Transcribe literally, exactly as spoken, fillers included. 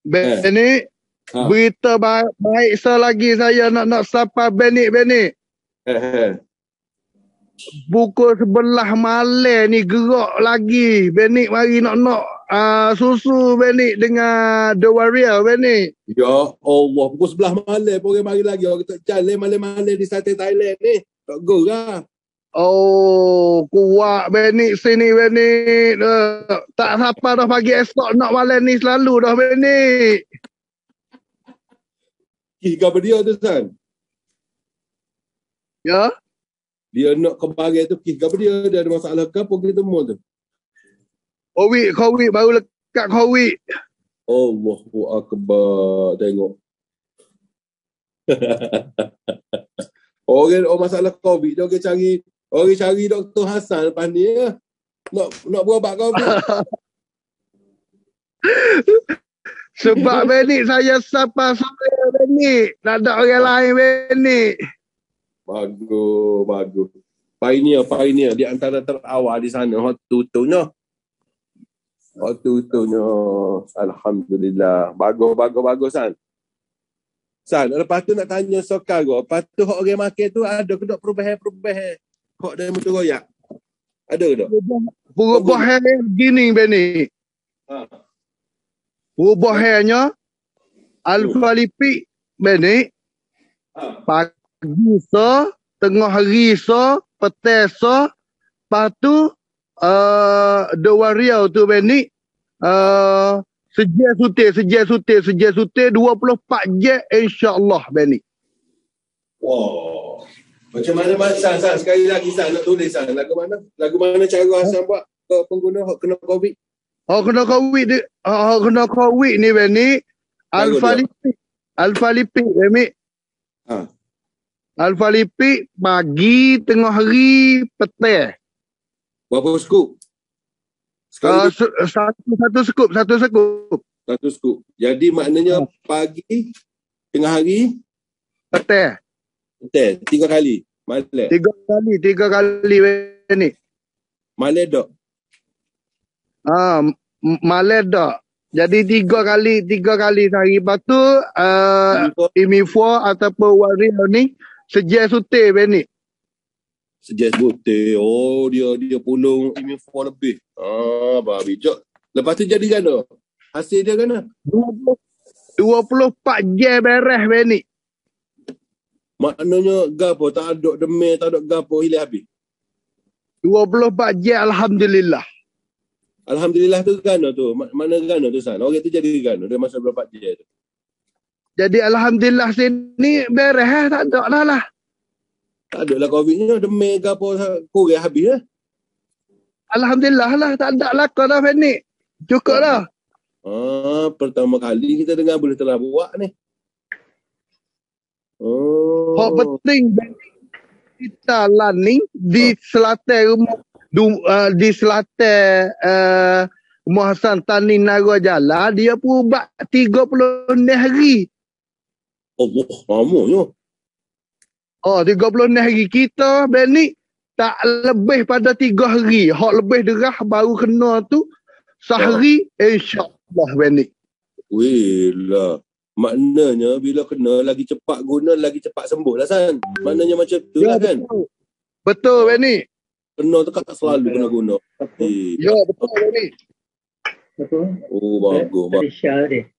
Ben ni ha. Berita baik-baik selagi saya nak nak sapa Benik-Benik. Buku sebelah Malay ni gerak lagi. Benik mari nak-nak uh, susu Benik dengan The Warrior Benik. Ya Allah, buku sebelah Malay pun orang mari lagi. Orang tak jalan Malay-Malay di Satay Thailand ni. Tak gerak. Oh, kuat Benik sini Benik. Uh, tak sapa dah pagi esok nak Malay ni selalu dah Benik. Hingga dia tu San. Ya. Dia nak kemarin tu pergi ke dia. Dia ada masalah ke apa kita temu tu. Covid, Covid. Baru lekat Covid. Allahu Akbar. Tengok. Orang oh, masalah Covid. Dia orang cari. Orang cari Doktor Hasan lepas ni ya. Nak, nak berobat Covid. Sebab Benik saya sapa saya Benik. Tak ada orang lain Benik. Bagus, bagus. Pioneer, pioneer. Di antara terawal di sana. Hotu-hutunya. Hotu-hutunya. Alhamdulillah. Bagus, bagus, bagus San. San, lepas tu nak tanya sekarang. Lepas tu orang makan tu ada kedok perubahan-perubahan. Kok dari mutu royak. Ada kedok? Perubahan gini Benik. Haa. Perubahannya Alpha Lipid Benik ha. Pagi so tengah hari so petang so lepas tu uh, The Warrior tu Benik uh, sejak sutir sejak sutir sejak sutir dua puluh empat jam insyaAllah Benik. Wow. Macam mana San, San sekali lagi San nak tulis San lagu mana lagu mana cara San buat ke pengguna yang kena Covid? Oh kena Covid ni, oh kena Covid ni Benik. Alpha Lipid, Alpha Lipid Benik. Ha. Alpha Lipid pagi, tengah hari, petang. Berapa skup? Uh, satu satu skup, satu skup. Satu skup. Jadi maknanya pagi, tengah hari, petang. Petang, tiga kali. Malay. Tiga kali, tiga kali Benik. Malay dak. Ah, Malay dah. Jadi tiga kali, tiga kali sehari. Lepas tu, uh, Immufor ataupun Warrior ni, sejak sutir Benik. Sejak sutir. Oh, dia dia pulung Immufor lebih. Ah, babi. Jok. Lepas tu jadi gana? Hasil dia gana? dua puluh empat jam beres Benik. Maknanya gapo? Tak ada demam, tak ada gapo hilang habis? dua puluh empat jam, Alhamdulillah. Alhamdulillah tu gana tu. Mana gana tu San? Orang tu jadi gana. Dia masa berapa dia tu. Jadi Alhamdulillah sini beres eh? Tak ada lah lah. Tak ada lah Covid-nya. Demam ke apa kurang habis eh? Alhamdulillah lah. Tak ada lah kau dah Benik. Cukup lah. Ah, pertama kali kita dengar boleh telah buat ni. Oh. Hak penting Benik. Kita landing di selatan rumah. Du, uh, di selatan uh, Umar Hassan Tani Nara Jala dia perubat tiga puluh enam hari. Allah ramanya. Oh tiga puluh enam hari kita Benik tak lebih pada tiga hari. Hak lebih derah baru kena tu sehari insya-Allah Benik. Weh lah. Maknanya bila kena lagi cepat guna lagi cepat sembuh lah San. Maknanya macam tu ya, lah kan. Betul, betul Benik. Kena tu tak selalu kena guna. Ya, betul ni. Betul. Oh, bagus. Dari Syah ni.